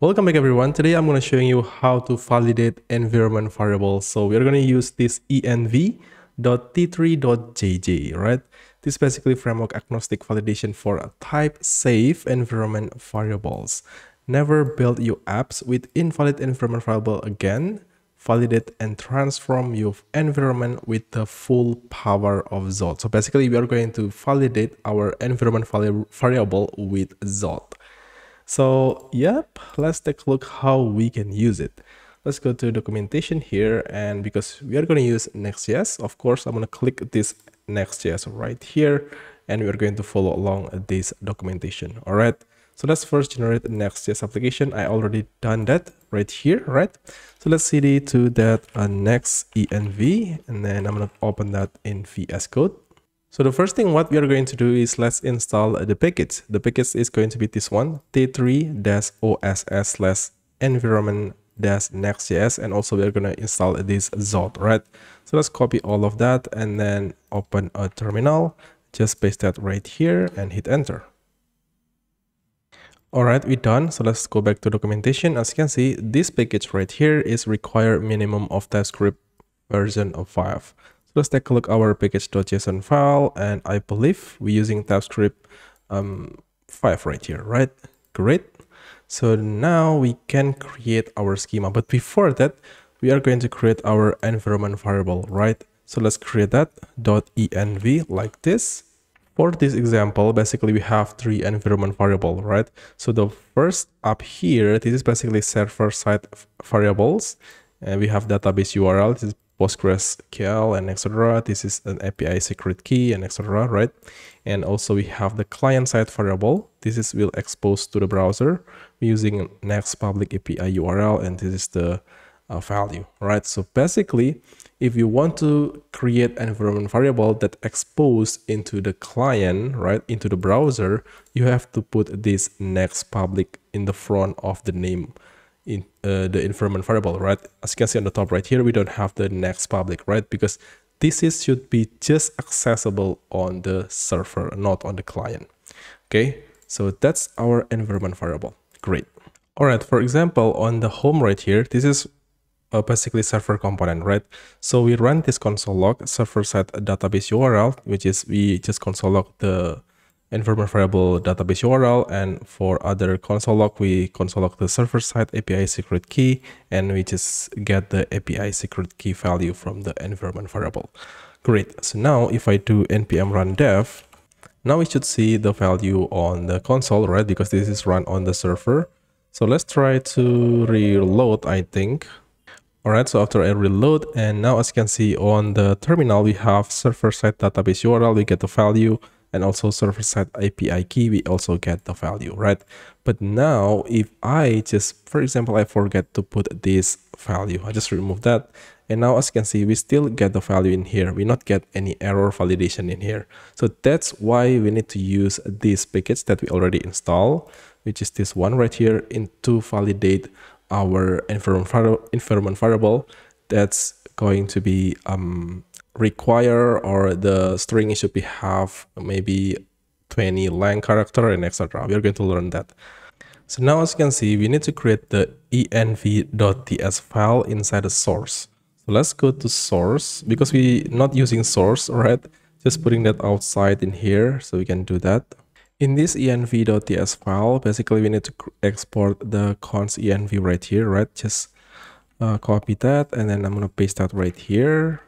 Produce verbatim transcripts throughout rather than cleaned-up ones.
Welcome back everyone. Today I'm going to show you how to validate environment variables. So we're going to use this env.t three.jj, right? This is basically framework agnostic validation for a type safe environment variables. Never build your apps with invalid environment variable again. Validate and transform your environment with the full power of Zod. So basically we are going to validate our environment variable with Zod. So yep, let's take a look how we can use it. Let's go to documentation here, and because we are going to use Next.js, of course, I'm going to click this Next.js right here, and we're going to follow along this documentation. All right. So let's first generate the Next.js application. I already done that right here, right? So let's cd to that uh, next env, and then I'm going to open that in V S Code. So the first thing what we are going to do is let's install the package. The package is going to be this one, t three dash oss slash environment dash next dot j s, and also we're going to install this Zod, right? So let's copy all of that and then open a terminal. Just paste that right here and hit enter. Alright, we're done. So let's go back to documentation. As you can see, this package right here is required minimum of TypeScript version of five. So let's take a look at our package.json file, and I believe we're using TypeScript um, five right here, right? Great. So now we can create our schema. But before that, we are going to create our environment variable, right? So let's create that .env like this. For this example, basically we have three environment variables, right? So the first up here, this is basically server-side variables, and we have database U R L, this is PostgreSQL and et cetera. This is an A P I secret key and et cetera, right? And also we have the client-side variable. This is will expose to the browser using next public A P I U R L, and this is the Uh, value, right? So basically, if you want to create an environment variable that exposes into the client, right, into the browser, you have to put this next public in the front of the name in uh, the environment variable, right? As you can see on the top right here, we don't have the next public, right? Because this is should be just accessible on the server, not on the client. Okay, so that's our environment variable. Great. All right, for example, on the home right here, this is Uh, basically server component, right? So we run this console log server-side database U R L, which is we just console log the environment variable database U R L, and for other console log we console log the server-side A P I secret key, and we just get the A P I secret key value from the environment variable. Great. So now if I do npm run dev, now we should see the value on the console, right? Because this is run on the server. So let's try to reload, I think. Alright, so after I reload, and now as you can see on the terminal, we have server-side database U R L, we get the value, and also server-side A P I key, we also get the value, right? But now if I just, for example, I forget to put this value, I just remove that. And now as you can see, we still get the value in here. We not get any error validation in here. So that's why we need to use this package that we already installed, which is this one right here, in to validate our environment variable that's going to be um, require, or the string should be have maybe twenty lang character and et cetera. We're going to learn that. So now as you can see, we need to create the env.ts file inside the source. So let's go to source, because we not using source, right? Just putting that outside in here, so we can do that. In this env.ts file, basically we need to export the const env right here, right? Just uh, copy that, and then I'm going to paste that right here.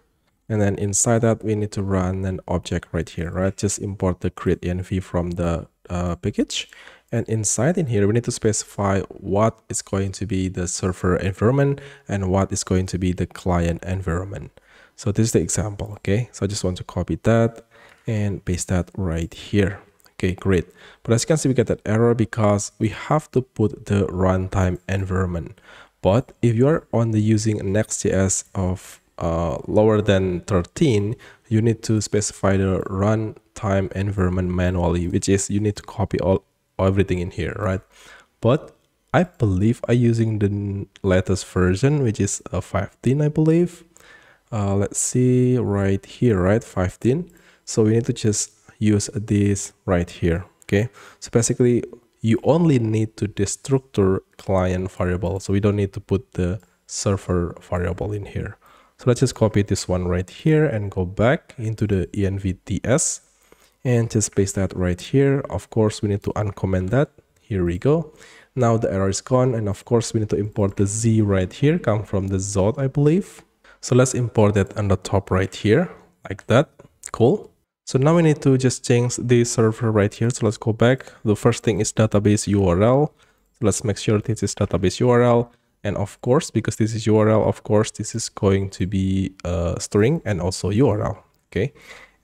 And then inside that, we need to run an object right here, right? Just import the create env from the uh, package. And inside in here, we need to specify what is going to be the server environment and what is going to be the client environment. So this is the example, okay? So I just want to copy that and paste that right here. Okay, great. But as you can see, we get that error because we have to put the runtime environment. But if you are on the using Next.js of uh, lower than thirteen, you need to specify the runtime environment manually, which is you need to copy all everything in here, right? But I believe I'm using the latest version, which is uh, fifteen, I believe. Uh, let's see right here, right? fifteen. So we need to just use this right here. Okay, so basically you only need to destructure client variable. So we don't need to put the server variable in here. So let's just copy this one right here and go back into the envts and just paste that right here. Of course, we need to uncomment that. Here we go. Now the error is gone. And of course, we need to import the Z right here, come from the Zod, I believe. So let's import that on the top right here, like that. Cool. So now we need to just change the server right here. So let's go back. The first thing is database U R L. So let's make sure this is database U R L. And of course, because this is U R L, of course, this is going to be a string and also U R L. Okay.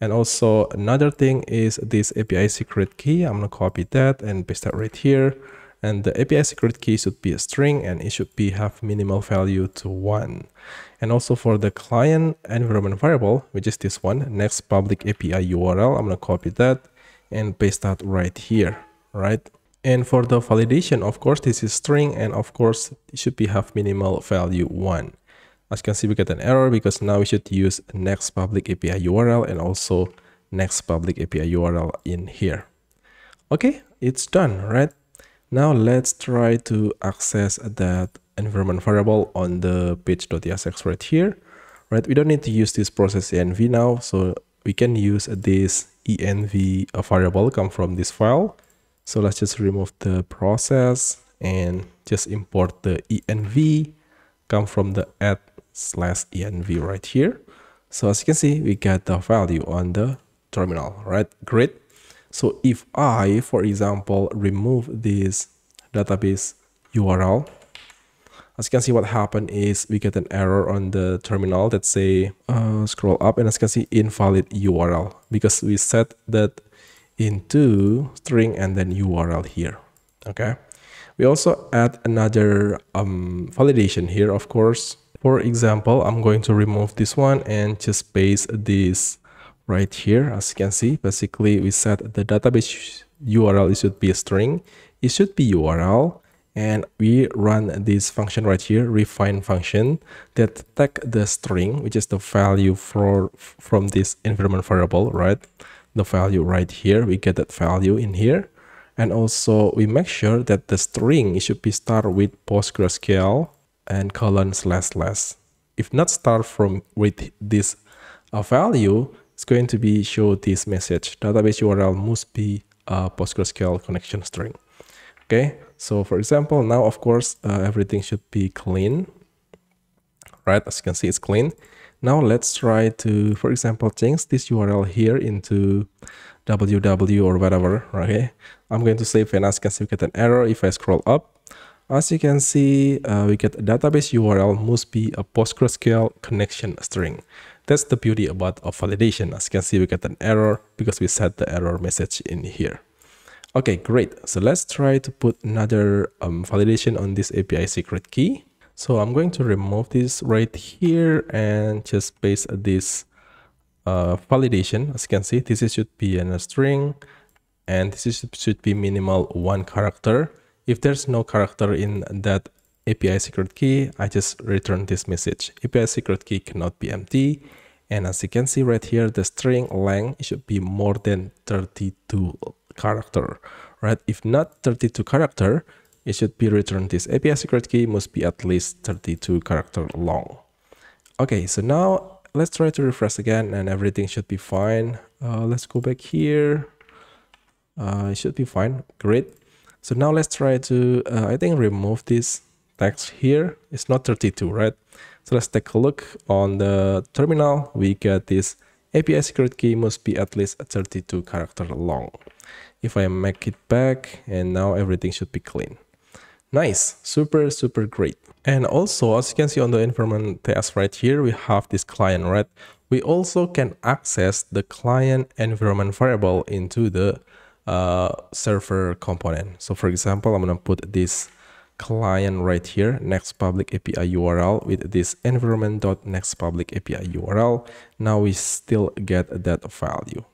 And also another thing is this A P I secret key. I'm going to copy that and paste that right here. And the A P I secret key should be a string and it should be have minimal value to one. And also for the client environment variable, which is this one, next public A P I U R L, I'm going to copy that and paste that right here. Right. And for the validation, of course, this is string, and of course, it should be have minimal value one. As you can see, we get an error because now we should use next public A P I U R L and also next public A P I U R L in here. Okay, it's done, right? Now let's try to access that environment variable on the page.tsx right here, right? We don't need to use this process env now, so we can use this env variable come from this file. So let's just remove the process and just import the env, come from the add slash env right here. So as you can see, we get the value on the terminal, right? Great. So if I, for example, remove this database U R L, as you can see, what happened is we get an error on the terminal that say, uh, scroll up, and as you can see, invalid U R L, because we set that into string and then U R L here. Okay, we also add another um, validation here, of course. For example, I'm going to remove this one and just paste this right here. As you can see, basically we set the database U R L, it should be a string, it should be U R L, and we run this function right here, refine function, that take the string, which is the value for from this environment variable, right? The value right here, we get that value in here, and also we make sure that the string, it should be start with PostgreSQL and colon slash slash. If not start from with this uh, value, it's going to be show this message, database U R L must be a PostgreSQL connection string. Okay, so for example, now of course uh, everything should be clean, right? As you can see, it's clean. Now let's try to, for example, change this U R L here into www or whatever, okay? I'm going to save, and as you can see, we get an error if I scroll up. As you can see, uh, we get a database U R L must be a PostgreSQL connection string. That's the beauty about a validation. As you can see, we get an error because we set the error message in here. Okay, great. So let's try to put another um, validation on this A P I secret key. So I'm going to remove this right here and just paste this uh, validation. As you can see, this should be in a string and this should be minimal one character. If there's no character in that A P I secret key, I just return this message. A P I secret key cannot be empty. And as you can see right here, the string length should be more than thirty-two character, right? If not thirty-two character, it should be returned this A P I secret key must be at least thirty-two character long. Okay, so now let's try to refresh again and everything should be fine. Uh, let's go back here. Uh, it should be fine. Great. So now let's try to, uh, I think, remove this text here. It's not thirty-two, right? So let's take a look on the terminal. We get this A P I secret key must be at least thirty-two character long. If I make it back, and now everything should be clean. Nice, super, super great. And also, as you can see on the environment T S right here, we have this client, right? We also can access the client environment variable into the uh, server component. So for example, I'm going to put this client right here, next public A P I U R L, with this environment.next public A P I U R L. Now we still get that value.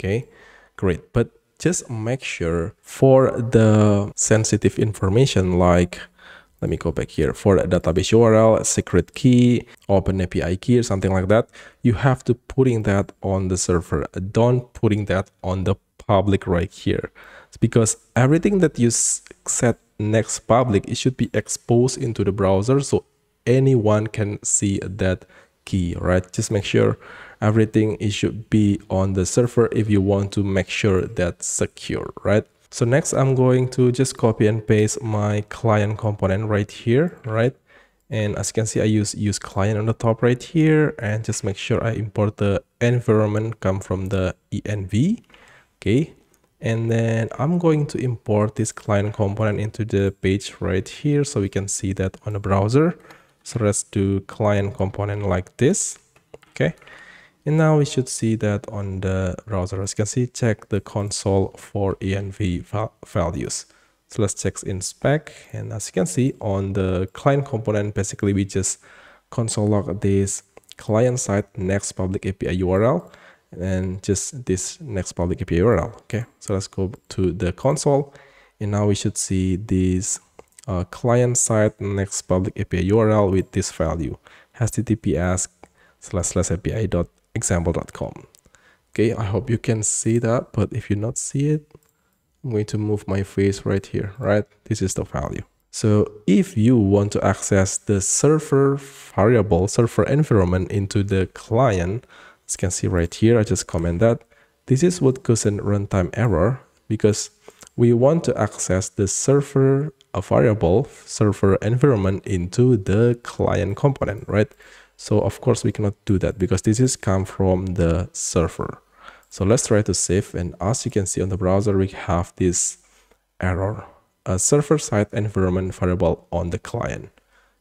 Okay, great. But just make sure for the sensitive information, like, let me go back here, for the database U R L, secret key, open A P I key, or something like that, you have to putting that on the server. Don't putting that on the public right here, because everything that you set next public, it should be exposed into the browser so anyone can see that key, right? Just make sure everything it should be on the server if you want to make sure that's secure, right? So next I'm going to just copy and paste my client component right here, right? And as you can see, I use use client on the top right here, and just make sure I import the environment come from the env. Okay, and then I'm going to import this client component into the page right here so we can see that on the browser. So let's do client component like this. Okay, and now we should see that on the browser. As you can see, check the console for env val values. So let's check in spec, and as you can see on the client component, basically we just console log this client side next public A P I U R L and then just this next public A P I U R L. Okay, so let's go to the console, and now we should see this uh, client side next public A P I U R L with this value H T T P S colon slash slash A P I dot example dot com. Okay, I hope you can see that, but if you not see it, I'm going to move my face right here, right? This is the value. So if you want to access the server variable, server environment into the client, as you can see right here, I just comment that. This is what causes a runtime error, because we want to access the server a variable, server environment into the client component, right? So of course we cannot do that because this is come from the server. So let's try to save, and as you can see on the browser, we have this error, a server-side environment variable on the client.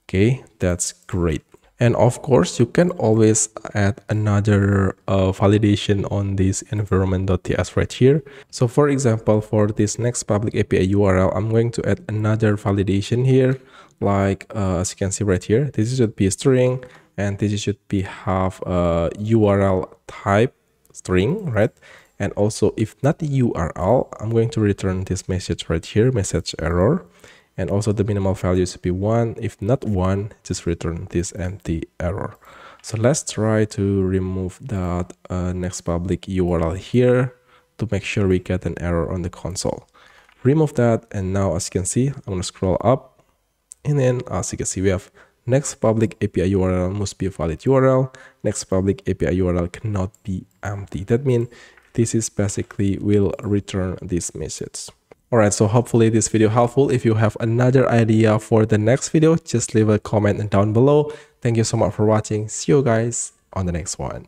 Okay, that's great. And of course, you can always add another uh, validation on this environment.ts right here. So for example, for this next public A P I U R L, I'm going to add another validation here, like uh, as you can see right here, this should be a string, and this should be have a U R L type string, right? And also if not the U R L, I'm going to return this message right here, message error, and also the minimal value should be one. If not one, just return this empty error. So let's try to remove that uh, next public U R L here to make sure we get an error on the console. Remove that, and now as you can see, I'm going to scroll up, and then as you can see, we have next public A P I U R L must be a valid U R L. Next public A P I U R L cannot be empty. That means this is basically will return this message. All right, so hopefully this video helpful. If you have another idea for the next video, just leave a comment down below. Thank you so much for watching. See you guys on the next one.